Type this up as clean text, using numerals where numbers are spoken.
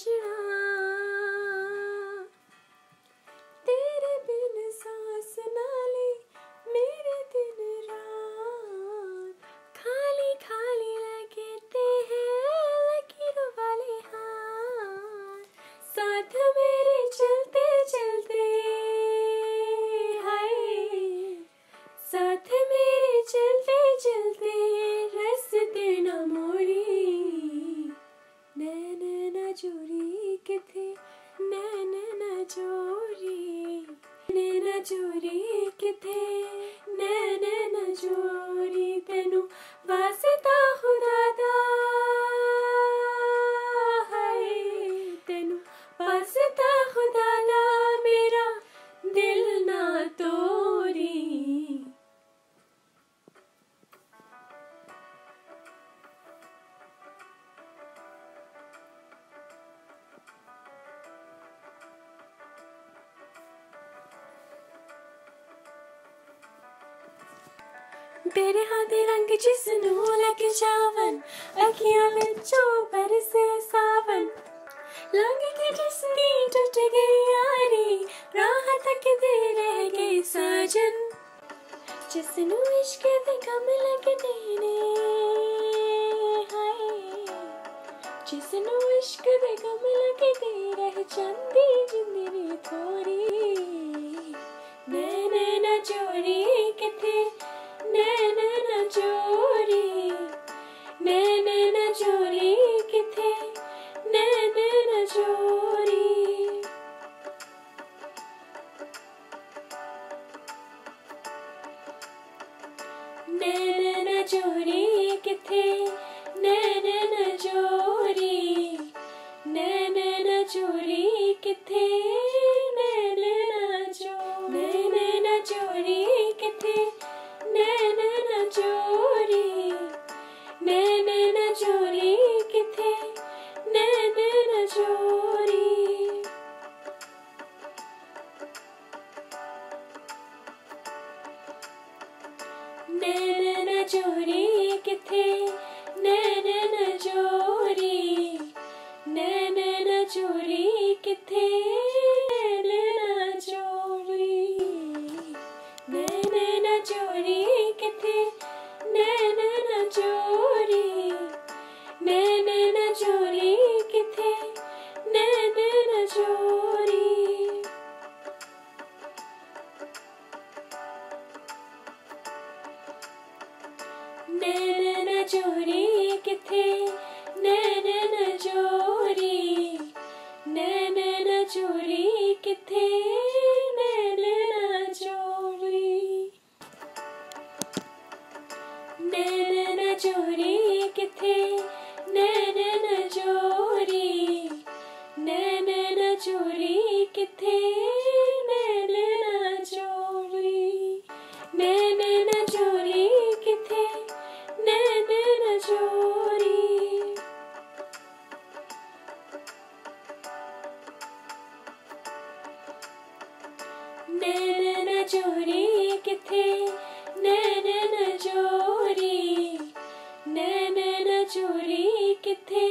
सजना, तेरे बिन सांस ना ले मेरे दिन रात, खाली खाली लगते हैं लकीरों वाले हाथ, साथ मेरे चलते चलते, हाय साथ मेरे चलते चलते, रास्ते ना मोड़ी। नैन ना जोरी के थे नैन ना जोरी, नैन ना जोरी के थे नैन ना जोरी, तेनु वास्ता खुदा दा, हाय तेनु वास्ता खुदा दा, मेरा दिल ना तोड़ी। तेरे हाथे रंग जिसनू लग जावन, अखियां विचों बरसे सावन, लंघ के जिसदी टूट गई यारी, राह तकदे रह गए साजन, जिसनू इश्क दे गम लगदे ने, हाय जिसनू इश्क दे गम लगदे रह जांदी जिंदगी थोड़ी। नैन ना जोरी किथे नैन ना जोरी, नैन ना जोरी किथे नैन ना जोरी। नैन ना जोरी किथे नैन ना जोरी, नैन ना जोरी किथे नैन ना जोरी, नैन ना जोरी किथे नैन ना जोरी, नैन ना जोरी किथे नैन ना जोरी। नैन ना जोरी किथे नैन ना जोरी, नैन ना जोरी किथे नैन ना जोरी, नैन ना जोरी किथे नैन ना जोरी, नैन ना जोरी किथे नैन ना जोरी। नैन ना जोरी किथे नैन ना जोरी, नैन ना जोरी किथे नैन ना जोरी। नैन ना जोरी किथे नैन ना जोरी, नैन ना जोरी किथे नैन ना जोरी, नैन ना जोरी किथे नैन ना जोरी। नैन ना जोरी किथे नैन ना जोरी, नैन ना जोरी किथे